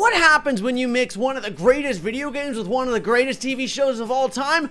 What happens when you mix one of the greatest video games with one of the greatest TV shows of all time?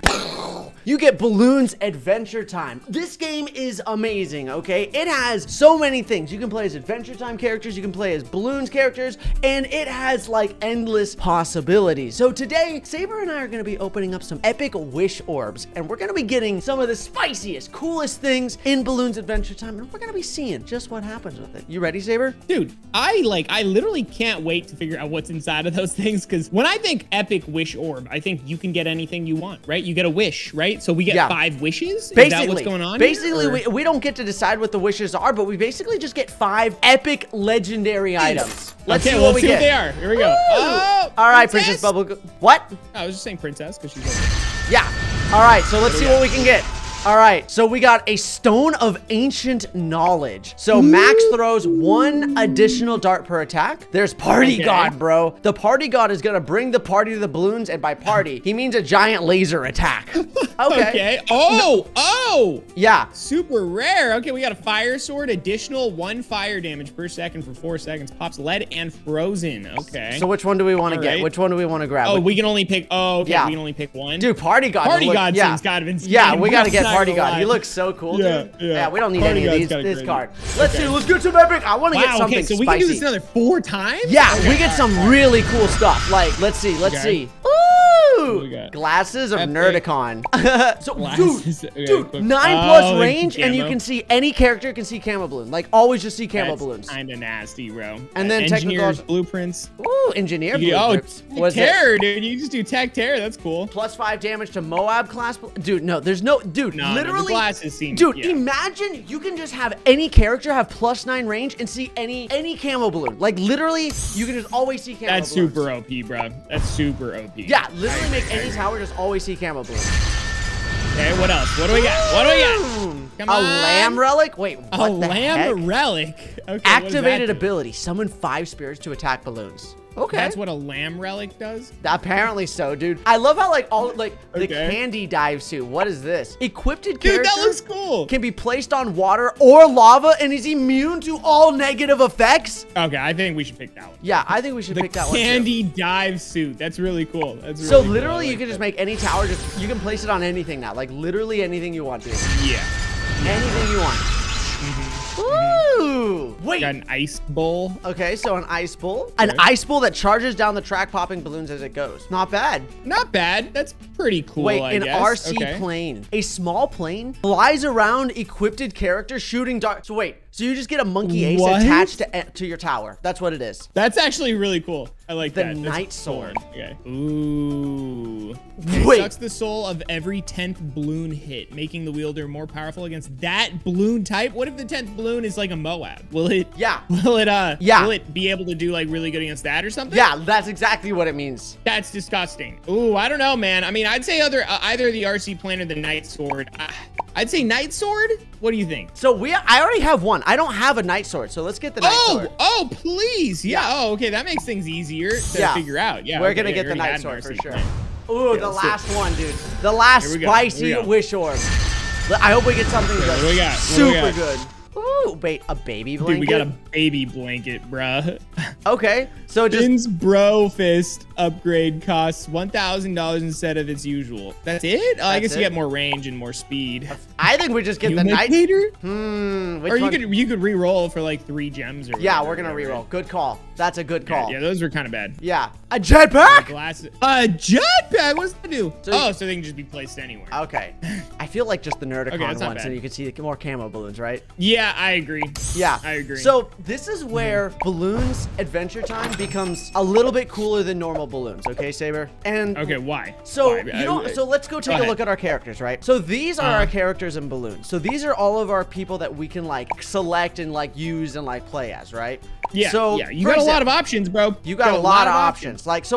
You get Bloons Adventure Time. This game is amazing, okay? It has so many things. You can play as Adventure Time characters, you can play as Bloons characters, and it has like endless possibilities. So today, Saber and I are gonna be opening up some epic wish orbs, and we're gonna be getting some of the spiciest, coolest things in Bloons Adventure Time, and we're gonna be seeing just what happens with it. You ready, Saber? Dude, I literally can't wait to figure out what's inside of those things, because when I think epic wish orb, I think you can get anything you want, right? You get a wish, right? So we get 5 wishes? Basically, is that what's going on? Basically, we don't get to decide what the wishes are, but we basically just get 5 epic legendary items. Let's see what we get. What they are. Here we go. Oh, all right, Princess Bubblegum. What? I was just saying princess because she's like... Yeah. All right, so let's see what we can get. All right, so we got a Stone of Ancient Knowledge. So Max throws 1 additional dart per attack. There's Party God, bro. The Party God is gonna bring the party to the balloons, and by party, he means a giant laser attack. Okay. Okay. Oh, no. Oh. Yeah. Super rare. Okay, we got a Fire Sword, additional 1 fire damage per second for 4 seconds, pops lead and frozen. Okay. So which one do we wanna get? Which one do we wanna grab? Oh, we can only pick, we can only pick one. Dude, Party God. Party God seems kind of insane. Yeah, we gotta get Party God. He looks so cool, dude. Yeah, we don't need any of these. This card. Let's see. Let's get some epic. I want to get something spicy. So we can do this another 4 times? Yeah, we get some really cool stuff. Like, let's see. Let's see. Ooh! Glasses of Nerdicon. So, dude, 9+ range, and you can see any character can see camo balloon. Like, always just see camo balloons. Kinda nasty, bro. And then Engineer's Blueprints. Ooh, Engineer Blueprints. Oh, Terror, dude. You just do Tech Terror. That's cool. +5 damage to Moab class. Dude, no. There's no... Dude, no, literally, imagine you can just have any character have +9 range and see any camo balloon. Like, literally, you can just always see camo balloons. That's super OP, bro. That's super OP. Yeah, literally make any tower just always see camo balloons. Okay, what else? What do we got? What do we got? Come on. A lamb relic? Wait, what the heck? A lamb relic? Okay, activated ability. Summon 5 spirits to attack balloons. Okay. That's what a lamb relic does? Apparently so, dude. I love how, like, all, like, the candy dive suit. What is this? Equipped character that looks cool. Can be placed on water or lava and is immune to all negative effects. Okay, I think we should pick that one. Yeah, I think we should pick that one, too. Candy dive suit. That's really cool. That's really cool. Literally, you can just make any tower. You can place it on anything now. Like, literally anything you want, dude. Yeah. Anything you want. Ooh! Wait. Got an ice bowl. Okay, so an ice bowl. An ice bowl that charges down the track, popping balloons as it goes. Not bad. Not bad. That's pretty cool. Wait, I guess. RC plane. A small plane flies around equipped character shooting darts. So wait. So you just get a monkey ace attached to your tower. That's what it is. That's actually really cool. I like that. The Night Sword. Okay. Ooh. Wait. It sucks the soul of every 10th balloon hit, making the wielder more powerful against that balloon type. What if the 10th balloon is like a Moab? Will it? Yeah. Will it? Yeah. Will it be able to do like really good against that or something? Yeah. That's exactly what it means. That's disgusting. Ooh. I don't know, man. I mean, I'd say either the RC plane or the Night Sword. I'd say Night Sword. What do you think? So I already have one. I don't have a Night Sword, so let's get the Night Sword. Oh, please. Yeah. Oh, okay. That makes things easier to figure out. Yeah. We're going to get the Night Sword for sure. Ooh, the last one, dude. The last spicy wish orb. I hope we get something good. Super good. Ooh, wait, a baby blanket? Dude, we got a baby blanket, bruh. Okay, so just... Finn's Bro Fist upgrade costs $1,000 instead of its usual. That's it? Oh, I guess you get more range and more speed. I think we just get the Night... Or you could re-roll for like 3 gems or whatever. Yeah, we're gonna re-roll. Good call. That's a good call. Yeah, those were kind of bad. Yeah. A jetpack? Glasses. A jetpack? What does that do? So so they can just be placed anywhere. Okay. I feel like just the Nerdicon one, so you can see more camo balloons, right? Yeah, I agree. Yeah. I agree. So this is where Bloons Adventure Time becomes a little bit cooler than normal balloons, okay, Saber? And why? So so let's go take a look at our characters, right? So these are our characters in balloons. So these are all of our people that we can like select and like use and like play as, right? Yeah. So you got a lot of options, bro. You got a lot of options. Like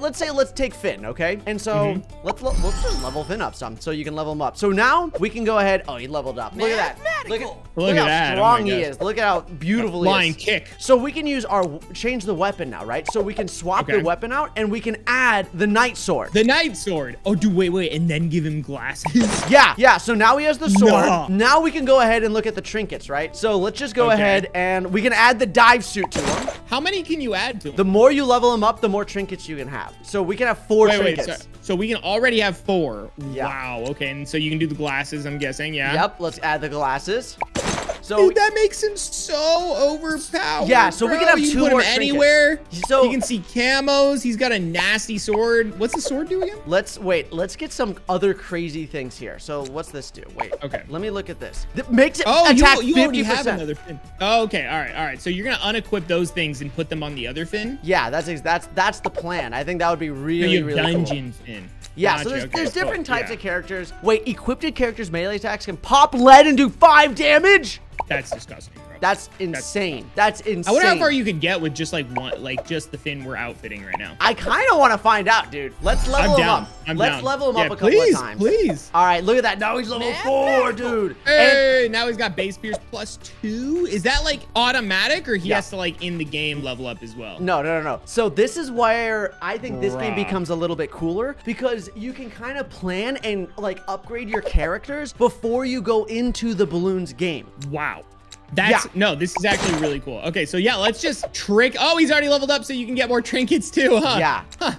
let's say let's take Finn, okay? And so let's just level Finn up some so you can level him up. So now we can go ahead. Oh, he leveled up. Look at that. Look at how strong he is. Look at how beautiful. beautiful flying kick. So we can use our change the weapon now, right? So we can swap the weapon out, and we can add the knight sword. The knight sword. Oh, dude, wait, and then give him glasses. Yeah. So now he has the sword. Now we can go ahead and look at the trinkets, right? So let's just go ahead and we can add the dive suit to him. How many can you add to him? The more you level him up, the more trinkets you can have. So we can have four trinkets. So we can already have four. Yeah. Wow. Okay. And so you can do the glasses, I'm guessing. Yeah. Yep. Let's add the glasses. So dude, that makes him so overpowered. Yeah, so we can have two more anywhere. So you can see camos. He's got a nasty sword. What's the sword do again? Let's get some other crazy things here. So what's this do? Wait. Okay. Let me look at this. That makes it attack 50%. You already have another fin. Oh, okay. All right. So you're gonna unequip those things and put them on the other fin. Yeah, that's the plan. I think that would be really dungeon fin. Yeah, gotcha, so there's different types of characters. Wait, equipped characters' melee attacks can pop lead and do 5 damage? That's disgusting, bro. That's insane. I wonder how far you could get with just like one, like just the fin we're outfitting right now. I kind of want to find out, dude. Let's level him up. Let's level him up a couple of times. Please. All right, look at that. Now he's level 4, dude. Hey, now he's got base pierce +2. Is that like automatic, or he has to like in the game level up as well? No. So this is where I think this game becomes a little bit cooler, because you can kind of plan and like upgrade your characters before you go into the Bloons game. Wow. No, this is actually really cool. Okay, so yeah, let's just trick. Oh, he's already leveled up, so you can get more trinkets too, huh?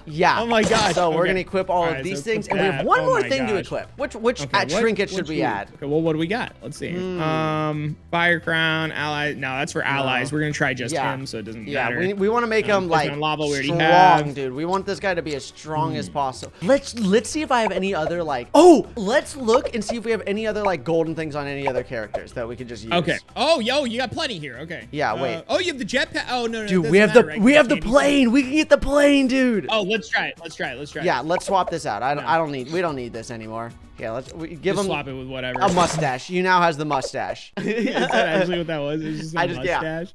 Yeah. Oh my gosh. So we're gonna equip all of these things, and we have one more thing to equip. Which trinket should we add? Okay, well, what do we got? Let's see. Fire crown, allies. No, that's for allies. We're gonna try just him, so it doesn't matter. Yeah, we want to make him like strong, dude. We want this guy to be as strong as possible. Let's see if I have any other like. Oh, let's look and see if we have any other like golden things on any other characters that we could just use. Okay. Oh. Yo, you got plenty here. Okay. Yeah, wait. Oh, you have the jetpack. Oh, no. Dude, we have the plane. We can get the plane, dude. Oh, let's try it. Yeah, let's swap this out. We don't need this anymore. Yeah, let's swap it with whatever. A mustache. You now has the mustache. Is that actually what that was? It was just mustache.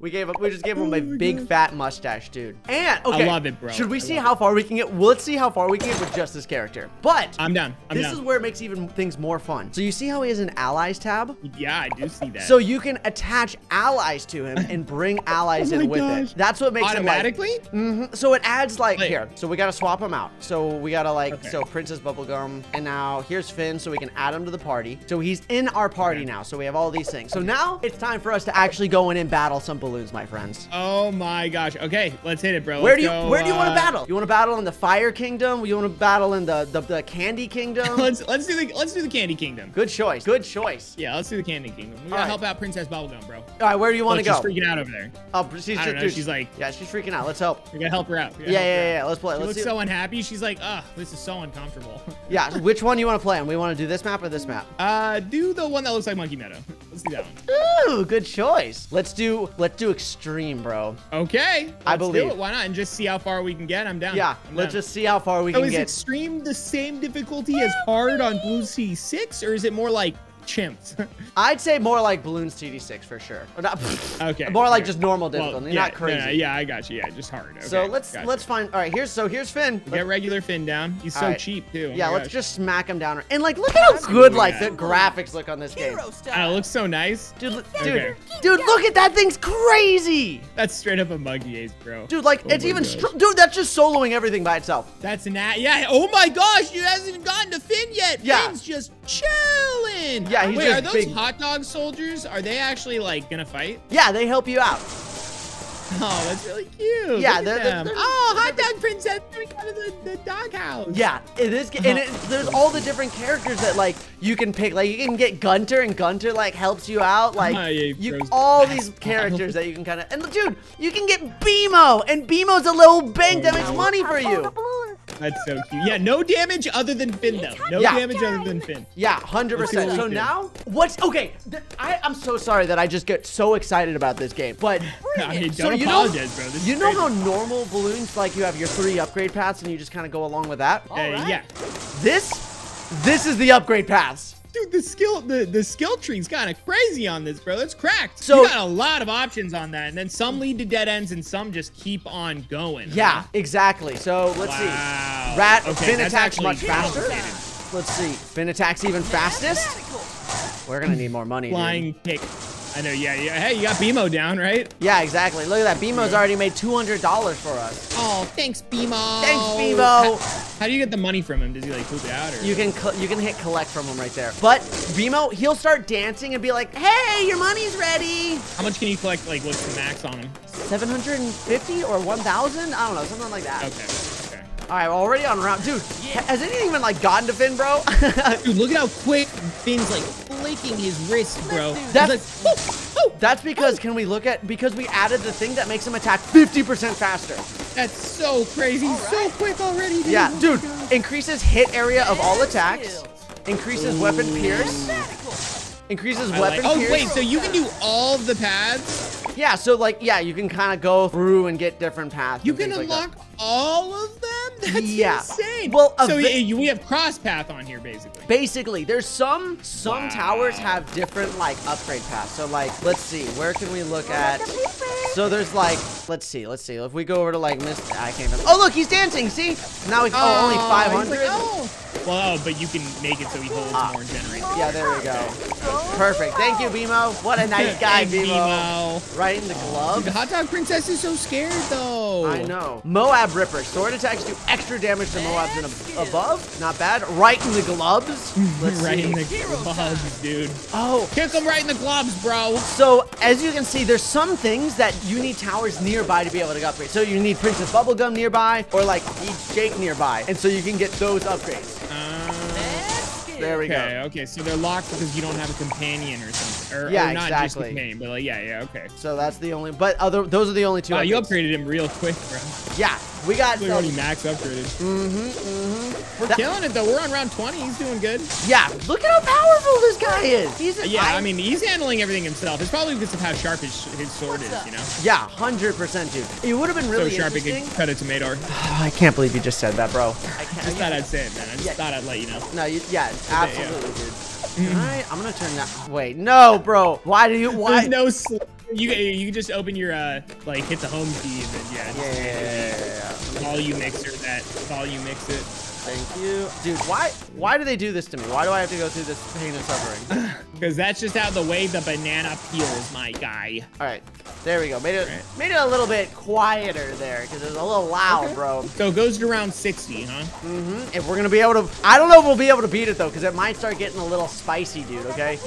Yeah, we just gave him a big fat mustache, dude. And I love it, bro. Should we see how far we can get? Well, let's see how far we can get with just this character. But I'm down. This is where it makes even things more fun. So you see how he has an allies tab? Yeah, I do see that. So you can attach allies to him and bring allies in with it. That's what makes automatically? It automatically. Like, so it adds like here. So we gotta swap him out. So we gotta like so Princess Bubblegum, and now here's Finn. So we can add him to the party. So he's in our party now. So we have all these things. So now it's time for us to actually go in and battle some Bloons, my friends. Oh my gosh. Okay, let's hit it, bro. Where do you want to battle? You want to battle in the Fire Kingdom? You want to battle in the Candy Kingdom? let's do the Candy Kingdom. Good choice. Yeah, let's do the Candy Kingdom. We gotta help out Princess Bubblegum, bro. All right, where do you want to go? She's freaking out over there. Oh, she's like, yeah, she's freaking out. Let's help. We gotta help her out. Yeah. Let's play. She looks so unhappy. She's like, ugh, this is so uncomfortable. Yeah. Which one you want to play? We want to do this map or this map? Do the one that looks like Monkey Meadow. Let's do that one. Ooh, good choice. Let's do EXTREME, bro. Okay. Let's do it. Why not? And just see how far we can get. I'm down. Yeah. Let's just see how far we can get. Is EXTREME the same difficulty as hard on Bloons TD6, or is it more like chimps? I'd say more like Bloons TD6 for sure. Or not, okay. More like just normal difficulty, not crazy. Yeah, I got you. Yeah, just hard. Okay, so let's find. All right, here's Finn. Get regular Finn down. He's so cheap too. Yeah, let's just smack him down. And like, look at how good like the graphics look on this game. It looks so nice, dude. Dude, look at that thing's crazy. That's straight up a monkey ace, bro. Dude, like it's even. Dude, that's just soloing everything by itself. That's an ad. Yeah. Oh my gosh, you hasn't even gotten to Finn yet. Yeah. Finn's just chilling. Yeah. Yeah, wait, are those hot dog soldiers? Are they actually like gonna fight? Yeah, they help you out. Oh, that's really cute. Yeah, they're hot dog princess. We go to the doghouse. Yeah, it is, and there's all the different characters that like you can pick. Like you can get Gunter, and Gunter like helps you out. Like all these characters that you can kind of. And dude, you can get BMO, and BMO's a little bank that makes money for you. That's so cute. Yeah, no damage other than Finn, though. Yeah, 100%. So now, I'm so sorry that I just get so excited about this game, but don't apologize, bro. You know how normal Bloons, like you have your 3 upgrade paths and you just kind of go along with that? Yeah. This is the upgrade paths. Dude, the skill tree's kind of crazy on this, bro. That's cracked. So you got a lot of options on that, and then some lead to dead ends, and some just keep on going. Yeah, exactly. So let's see. Finn attacks much faster. Let's see. Finn attacks even fastest. We're gonna need more money. Flying kick. I know, yeah. Hey, you got BMO down, right? Yeah, exactly. Look at that. BMO's already made $200 for us. Oh, thanks, BMO. Thanks, BMO. How do you get the money from him? Does he, like, poop it out? Or? You can hit collect from him right there. But BMO, he'll start dancing and be like, hey, your money's ready. How much can you collect, like, what's the max on him? 750 or 1,000? I don't know, something like that. Okay. All right, well, already on round. Dude, has anything even, like, gotten to Finn, bro? Dude, look at how quick Finn's, like, flicking his wrist, bro. That's, like, that's because, can we look at, because we added the thing that makes him attack 50% faster. That's so crazy. Right. So quick already, dude. Yeah, dude, increases hit area of all attacks, increases weapon pierce, increases weapon pierce. Oh, wait, so you can do all the paths? Yeah, so like, yeah, you can kind of go through and get different paths. You can unlock all of them? That's insane. Well, so we have cross path on here, basically. Basically, there's some towers have different like upgrade paths. So like, let's see, where can we look at? So there's like, let's see. If we go over to like, I can't even, oh look, he's dancing, see? Now we, only 500. Well, but you can make it so he holds more generators. Yeah, there we go. Perfect. Thank you, BMO. What a nice guy, BMO. Right in the glove. Dude, the Hot Dog Princess is so scared, though. I know. Moab Ripper. Sword attacks do extra damage to Moabs and above. Not bad. Right in the gloves. Let's see. In the gloves, dude. Oh. Kick him right in the gloves, bro. So, as you can see, there's some things that you need towers nearby to be able to upgrade. So, you need Princess Bubblegum nearby or, like, Jake nearby. And so, you can get those upgrades. There we go. Okay, so they're locked because you don't have a companion or something. Or not exactly. Just companion, but like, okay. So that's the only, those are the only two. Wow, you upgraded him real quick, bro. Yeah, we got. We already max upgraded. We're killing it though. We're on round 20. He's doing good. Yeah, look at how powerful this guy is. He's I mean, he's handling everything himself. It's probably because of how sharp his sword is, you know? Yeah, 100%, dude. It would have been really interesting. So sharp it could cut its Madar. I can't believe you just said that, bro. I just thought I'd say it, man. I just thought I'd let you know. No, absolutely, dude. All right, I'm gonna turn that. Wait, no, bro. Why do you? Why? No, you just open your like hit the home key and then volume mixer that volume mix it. Thank you, dude. Why do they do this to me? Why do I have to go through this pain and suffering? Because that's just how the way the banana peels, my guy. All right, there we go. Made it a little bit quieter there because it was a little loud, bro. So it goes to round 60, huh? If we're gonna be able to, I don't know if we'll be able to beat it though, because it might start getting a little spicy, dude. Okay.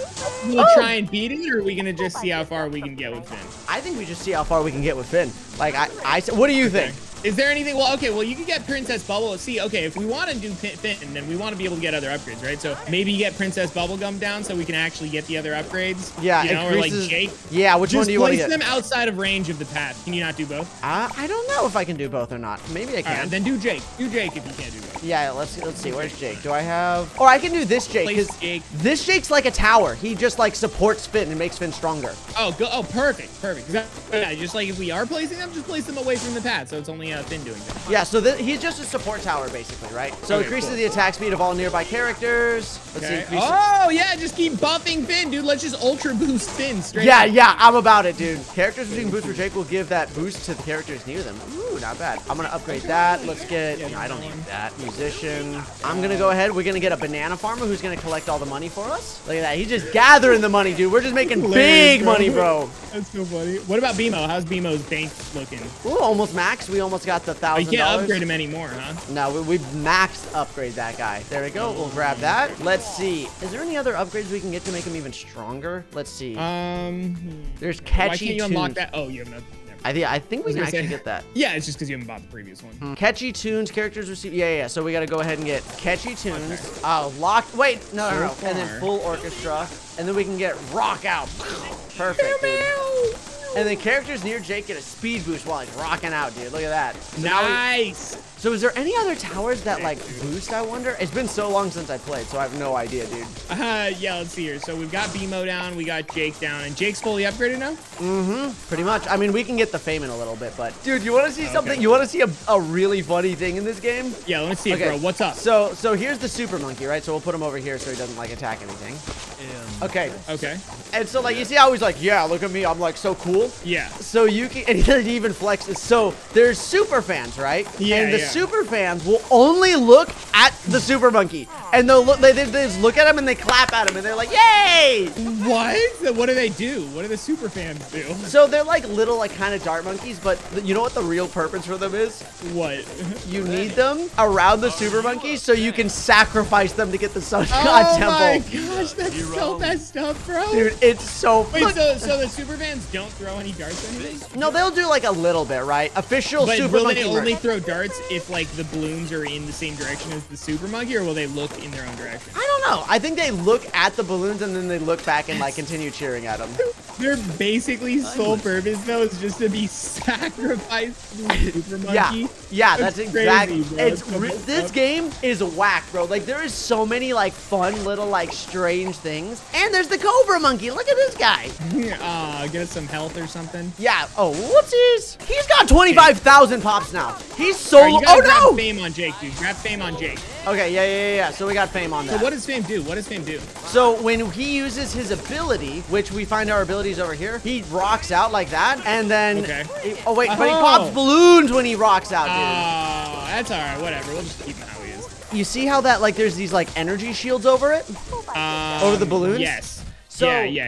We'll try and beat it, or are we gonna just see how far we can get with Finn? I think we just see how far we can get with Finn. Like I what do you think? Is there anything? Well, okay, well, you can get Princess Bubble. See, okay, if we want to do Finn, then we want to be able to get other upgrades, right? So maybe you get Princess Bubblegum down so we can actually get the other upgrades. Yeah, you know, or like Jake. Yeah, which one do you want to get? Just place them outside of range of the path. Can you not do both? I don't know if I can do both or not. Maybe I can. All right, then do Jake. Do Jake if you can't do both. Yeah, let's see. Where's Jake? Do I have... Or I can do this Jake. Place Jake. This Jake's like a tower. He just, like, supports Finn and makes Finn stronger. Oh, perfect. Yeah, just like if we are placing them, just place them away from the path so it's only Finn doing that. Yeah, so he's just a support tower, basically, right? So increases the attack speed of all nearby characters. Let's see. Oh, yeah, just keep buffing Finn, dude. Let's just ultra boost Finn straight up. Yeah, I'm about it, dude. Characters between boost for Jake will give that boost to the characters near them. Ooh, not bad. I'm going to upgrade that. Let's get, I don't need that. Musician. I'm going to go ahead. We're going to get a banana farmer who's going to collect all the money for us. Look at that. He's just gathering the money, dude. We're just making big money, bro. That's so funny. What about BMO? How's BMO's bank looking? Ooh, almost max. We almost got the $1,000. You can't upgrade him anymore, huh? No, we maxed upgrade that guy. There we go. We'll grab that. Let's see. Is there any other upgrades we can get to make him even stronger? Let's see. There's catchy. Why can't you unlock that? Oh, you have nothing. I think we can actually get that. Yeah, it's just because you haven't bought the previous one. Catchy tunes, characters receive. Yeah. So we got to go ahead and get catchy tunes. Locked. Wait, no. And then full orchestra. And then we can get rock out. Perfect, dude. And then characters near Jake get a speed boost while he's rocking out, dude. Look at that. So nice. So is there any other towers that, like, boost, I wonder? It's been so long since I played, so I have no idea, dude. Yeah, let's see here. So we've got BMO down, we got Jake down, and Jake's fully upgraded now? Pretty much. I mean, we can get the fame in a little bit, but... Dude, you want to see something? You want to see a really funny thing in this game? Yeah, let's see, bro. What's up? So here's the super monkey, right? So we'll put him over here so he doesn't, like, attack anything. Okay. And so, like, you see how he's like, yeah, look at me. I'm, like, so cool. Yeah. So you can... And he doesn't even flex. So there's super fans, right? Yeah, and the super fans will only look at the super monkey. and they'll look, they just look at him and they clap at him and they're like, yay! What? What do they do? What do the super fans do? So they're like little, like kind of dart monkeys, but you know what the real purpose for them is? What? You need them around the super monkeys so you can sacrifice them to get the Sun God Temple. Oh my gosh, that's so messed up, bro. Dude, it's so funny. Wait, so the super fans don't throw any darts or anything? No, they'll do like a little bit, right? Official but super monkey. But will they only throw darts if like the balloons are in the same direction as the super monkey, or will they look in their own direction? I don't know. I think they look at the balloons and then they look back and like continue cheering at them. Their basically sole purpose though is just to be sacrificed to the super monkey. Yeah, that's exactly. This game is whack, bro. Like there is so many like fun little like strange things. And there's the cobra monkey. Look at this guy. Get some health or something. Yeah. Oh, whoopsies. He's got 25,000 pops now. He's so. Right, oh no! Grab fame on Jake, dude. Grab fame on Jake. Okay, yeah. So we got fame on that. So what does fame do? What does fame do? So when he uses his ability, which we find our abilities over here, he rocks out like that, and then but he pops balloons when he rocks out, dude. Oh, that's all right. Whatever. We'll just keep him how he is. You see how that like there's these like energy shields over it, over the balloons? Yes. So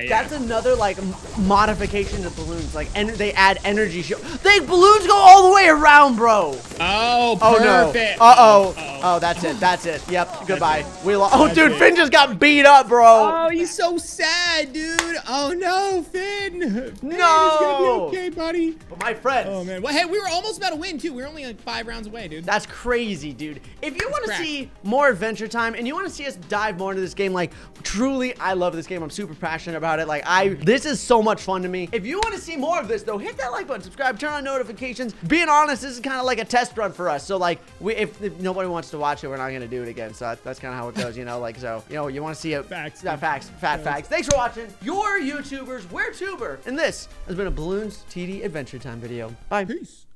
that's another like modification to balloons. Like, and they add energy shield. Balloons go all the way around, bro. Oh, perfect. Oh no. Oh, that's it. That's it. Yep. Goodbye. We lost. Oh, dude, Finn just got beat up, bro. Oh, he's so sad, dude. Oh no, Finn. No. It's gonna be okay, buddy. But my friends. Oh man. Well, hey, we were almost about to win too. We were only like 5 rounds away, dude. That's crazy, dude. If you want to see more Adventure Time and you want to see us dive more into this game, like truly, I love this game. I'm super passionate about it. Like this is so much fun to me. If you want to see more of this though, hit that like button, subscribe, turn on notifications. Being honest, this is kind of like a test run for us. So like if nobody wants to watch it, we're not going to do it again. So that's kind of how it goes, you know, like, so, you know, you want to see it. Facts. Facts. Thanks for watching. You're YouTubers, we're Tuber. And this has been a Bloons TD Adventure Time video. Bye. Peace.